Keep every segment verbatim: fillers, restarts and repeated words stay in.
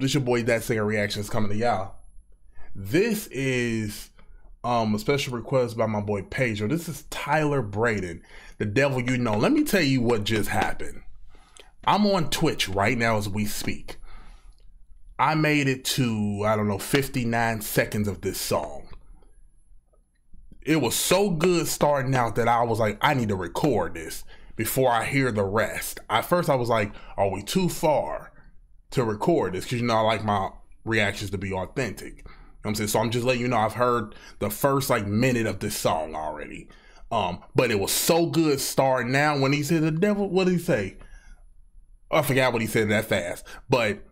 This your boy That Singer Reactions coming to y'all. This is um, a special request by my boy Pedro. This is Tyler Braden, The Devil You Know. Let me tell you what just happened. I'm on Twitch right now as we speak. I made it to, I don't know, fifty-nine seconds of this song. It was so good starting out that I was like, I need to record this before I hear the rest. At first I was like, are we too far to record this? Because, you know, I like my reactions to be authentic. You know what I'm saying? So I'm just letting you know, I've heard the first like minute of this song already. Um, but it was so good starting now when he said the devil, what did he say? I forgot what he said that fast, but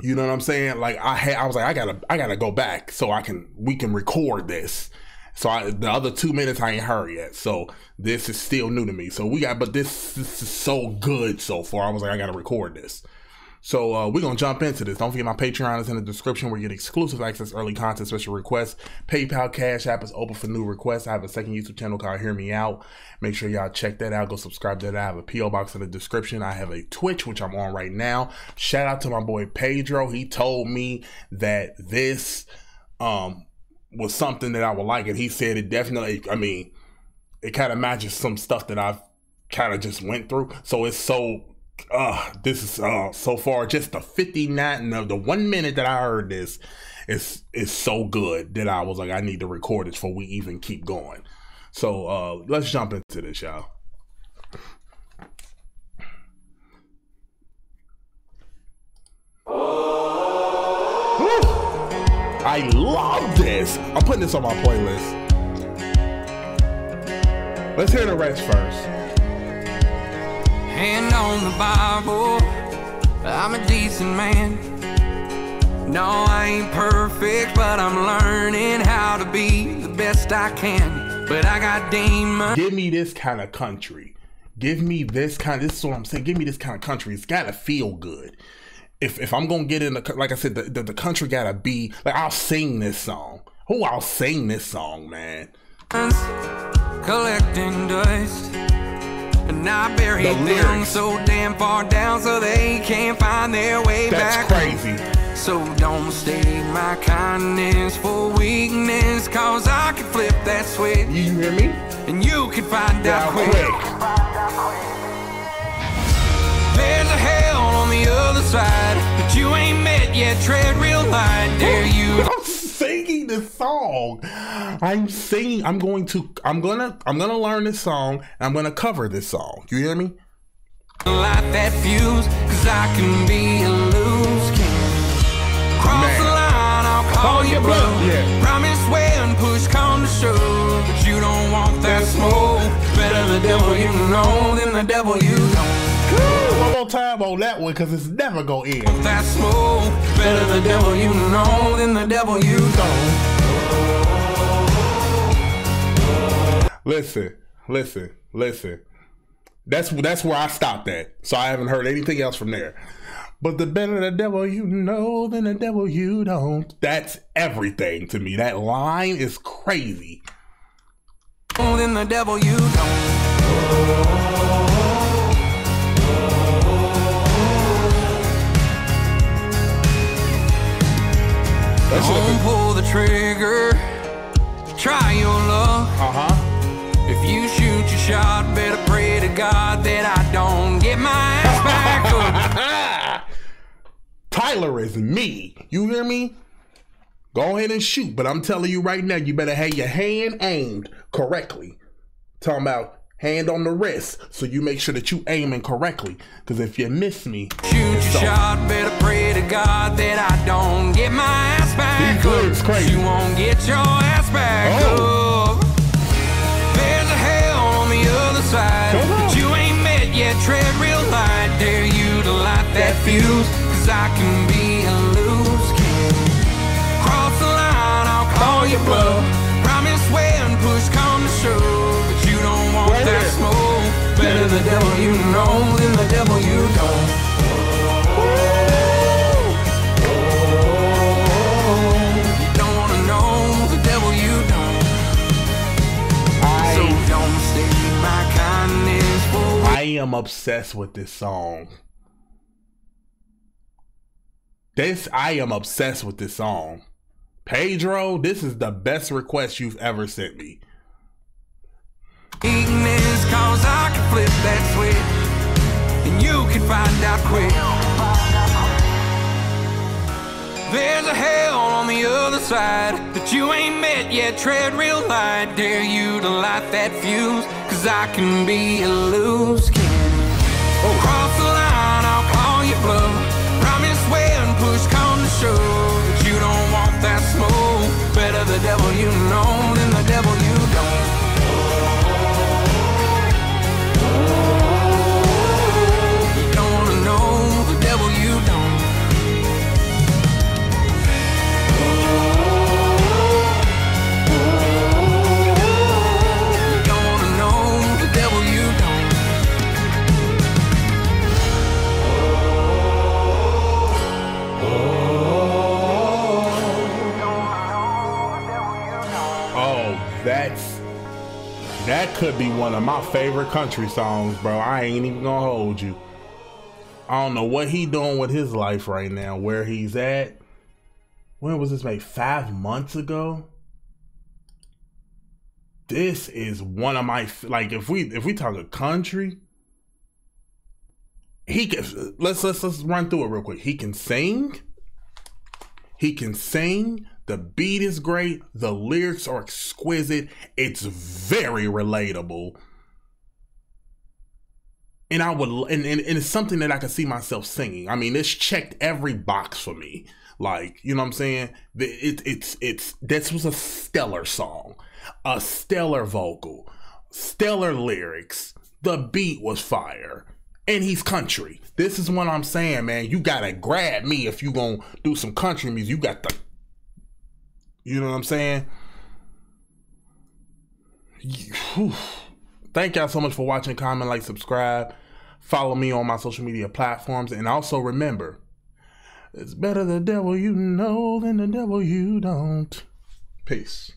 you know what I'm saying? Like I had, I was like, I gotta, I gotta go back so I can, we can record this. So I, the other two minutes I ain't heard yet. So this is still new to me. So we got, but this, this is so good so far. I was like, I gotta record this. So uh, we're gonna jump into this. Don't forget my Patreon is in the description where you get exclusive access, early content, special requests. PayPal, CashApp is open for new requests. I have a second YouTube channel called Hear Me Out. Make sure y'all check that out. Go subscribe to that. I have a P O box in the description. I have a Twitch, which I'm on right now. Shout out to my boy Pedro. He told me that this um, was something that I would like, and he said it definitely, I mean, it kind of matches some stuff that I've kind of just went through. So it's so... Uh, this is uh, so far just the fifty-nine of the one minute that I heard this is is so good that I was like, I need to record this before we even keep going. So uh, let's jump into this, y'all. I love this. I'm putting this on my playlist. Let's hear the rest first. Hand on the Bible, I'm a decent man. No, I ain't perfect, but I'm learning how to be the best I can. But I got demons. Give me this kind of country. Give me this kind of, this is what I'm saying. Give me this kind of country. It's got to feel good. If, if I'm going to get in, the, like I said, the, the, the country got to be, like I'll sing this song. Oh, I'll sing this song, man. Collecting dust. And I bury the them so damn far down so they can't find their way That's back. That's crazy. So don't stay my kindness for weakness, cause I can flip that switch. You hear me? And you can find out quick. quick. There's a hell on the other side, but you ain't met yet. Tread real light, dare you? I'm singing this song. I'm singing. I'm going to. I'm gonna. I'm gonna learn this song. And I'm gonna cover this song. You hear me? Light that fuse, cause I can be a loose cannon. Cross Man. the line, I'll call, call you blue. Yeah. Promise when push come to show, but you don't want that smoke. Better the devil you know than the devil you don't. Ooh, one more time on that one, cause it's never gonna end. That smoke, better the devil you know than the devil you don't. Listen, listen, listen. That's that's where I stopped at. So I haven't heard anything else from there. But the better the devil you know than the devil you don't. That's everything to me. That line is crazy. Than the devil you don't. Don't pull the trigger. Try your luck. Uh huh. If you shoot your shot, better pray to God that I don't get my ass back up. Tyler is me. You hear me? Go ahead and shoot, but I'm telling you right now, you better have your hand aimed correctly. Talking about hand on the wrist, so you make sure that you aiming correctly. Because if you miss me, shoot your shot, better pray to God that I don't get my ass back up. Crazy. You won't get your ass back oh. up. Side, but you ain't met yet, tread real light. Dare you to light that fuse, cause I can be a loose cannon. Cross the line, I'll call you bluff. Promise when push come to show, but you don't want Wait that it. smoke. Better the devil you know than the devil you don't. You don't wanna know the devil you don't. I so don't stay. I am obsessed with this song. This, I am obsessed with this song. Pedro, this is the best request you've ever sent me. Ignorance, cause I can flip that switch, and you can find out quick. There's a hell on the other side that you ain't met yet, tread real light. Dare you to light that fuse, cause I can be a loose cannon. Oh, cross the line, I'll call you bluff. Promise when push comes to show that you don't want that smoke. Better the devil you know than the devil you don't. That could be one of my favorite country songs, bro. I ain't even gonna hold you. I don't know what he doing with his life right now, where he's at. When was this made? Five months ago? This is one of my, like, if we if we talk a country, he can, let's let's let's run through it real quick. He can sing. He can sing. The beat is great. The lyrics are exquisite. It's very relatable. And I would, and, and, and it's something that I could see myself singing. I mean, it's checked every box for me. Like, you know what I'm saying? It, it, it's, it's, this was a stellar song, a stellar vocal, stellar lyrics. The beat was fire. And he's country. This is what I'm saying, man. You gotta grab me if you gonna do some country music. You got the, you know what I'm saying? Whew. Thank y'all so much for watching. Comment, like, subscribe. Follow me on my social media platforms. And also remember, it's better the devil you know than the devil you don't. Peace.